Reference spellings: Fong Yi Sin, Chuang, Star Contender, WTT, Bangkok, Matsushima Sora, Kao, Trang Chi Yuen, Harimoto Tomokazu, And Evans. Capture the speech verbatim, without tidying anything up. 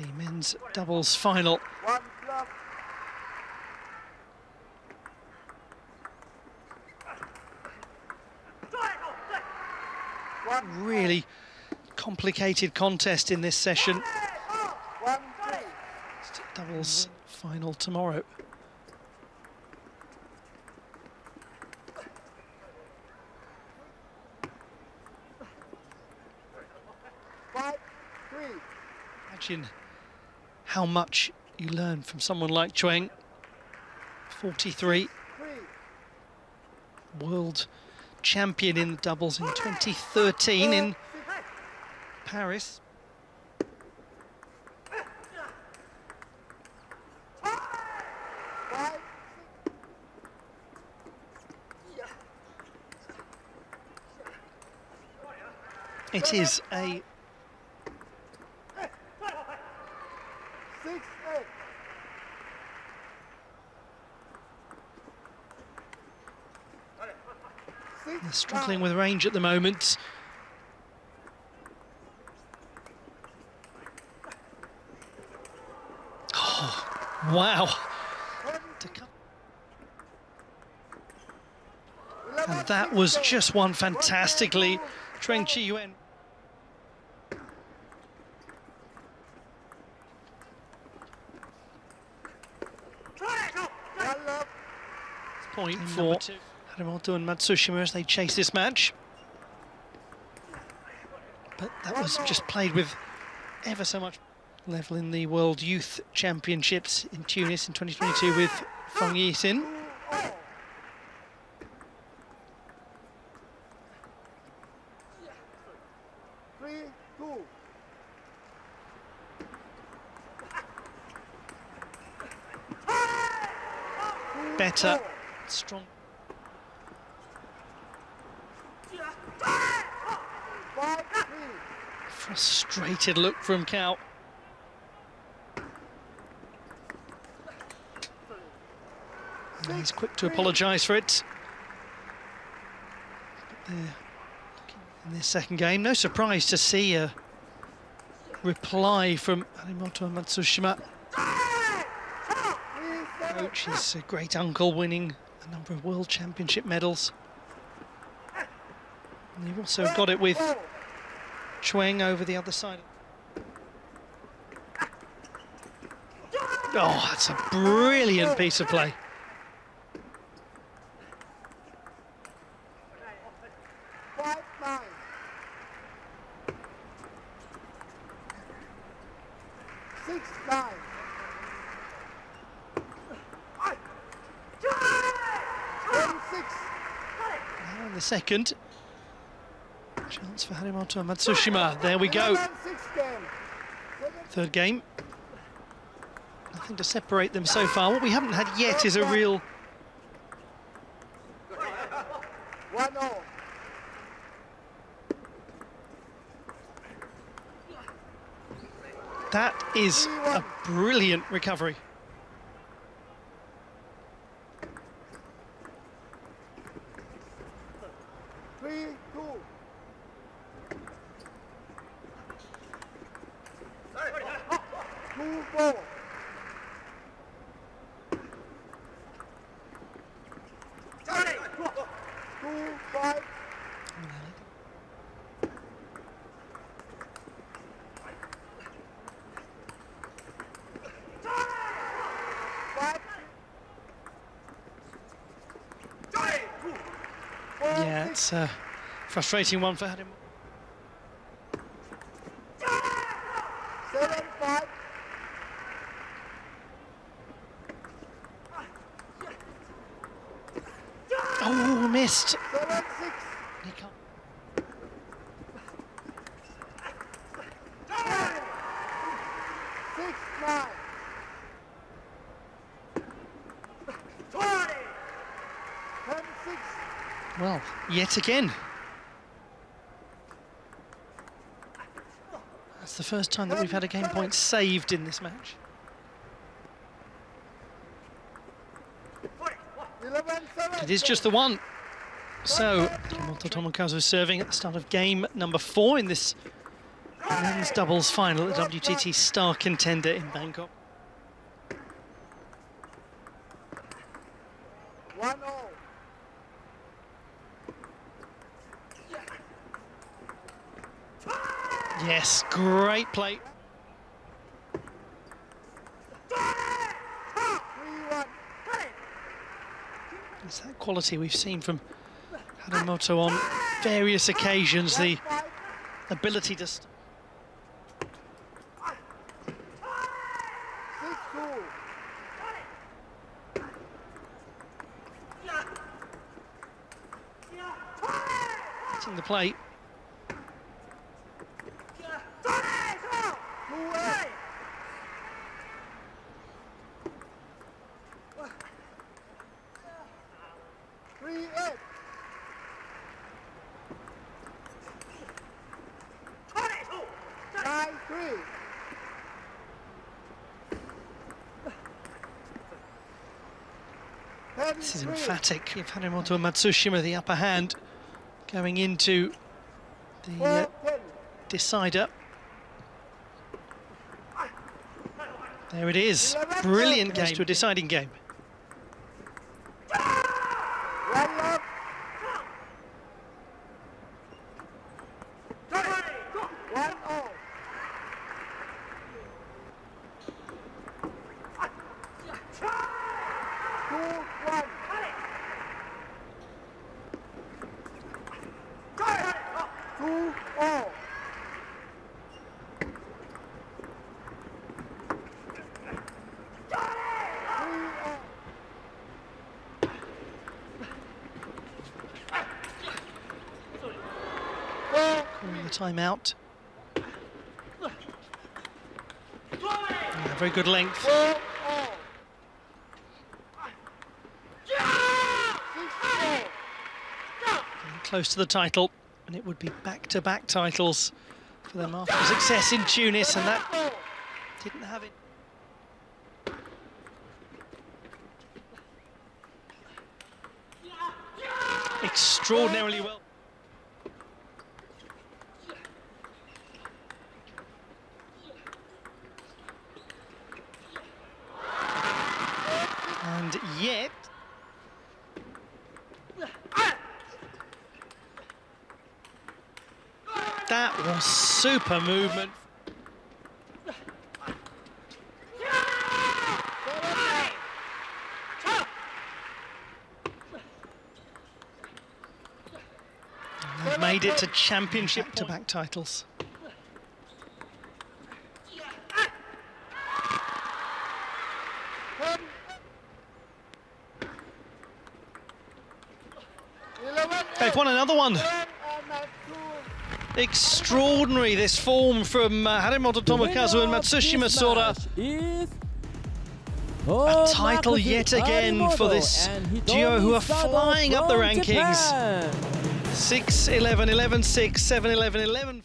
the men's doubles final. Really complicated contest in this session. Doubles final tomorrow. Imagine how much you learn from someone like Chuang. forty-three, world champion in the doubles in twenty thirteen in Paris. It is a They're struggling with range at the moment. Oh, wow. And that was just one fantastically. Trang Chi Yuen. Point for Harimoto and Matsushima as they chase this match. But that was just played with ever so much level in the World Youth Championships in Tunis in twenty twenty-two with Fong Yi Sin. Better. Strong. Frustrated look from Kao. And he's quick to apologise for it. But in this second game, no surprise to see a reply from Harimoto Matsushima. Coach is a great uncle, winning a number of World Championship medals. And you've also got it with Chuang over the other side. Oh, that's a brilliant piece of play. Second chance for Harimoto and Matsushima. There we go. Third game. Nothing to separate them so far. What we haven't had yet is a real that is a brilliant recovery. Yeah, it's a frustrating one for him. Oh, missed. Well, yet again. That's the first time that we've had a game point saved in this match. It is just the one. So, Harimoto Tomokazu serving at the start of game number four in this Men's doubles final at W T T Star Contender in Bangkok. Yes, great play. It's that quality we've seen from Harimoto on various occasions, the ability to... St Hitting the plate. This is emphatic. Give Harimoto and Matsushima the upper hand going into the uh, decider. There it is. Brilliant game to a deciding game. Time out. Yeah, very good length. And close to the title, and it would be back-to-back titles for them after success in Tunis, and that didn't have it. Extraordinarily well. And yet, that was super movement. And they've made it to championship back-to-back titles. They've won another one. Extraordinary, this form from uh, Harimoto Tomokazu and Matsushima Sora. A title yet again for this duo who are flying up the rankings. six eleven, eleven six, seven eleven, eleven.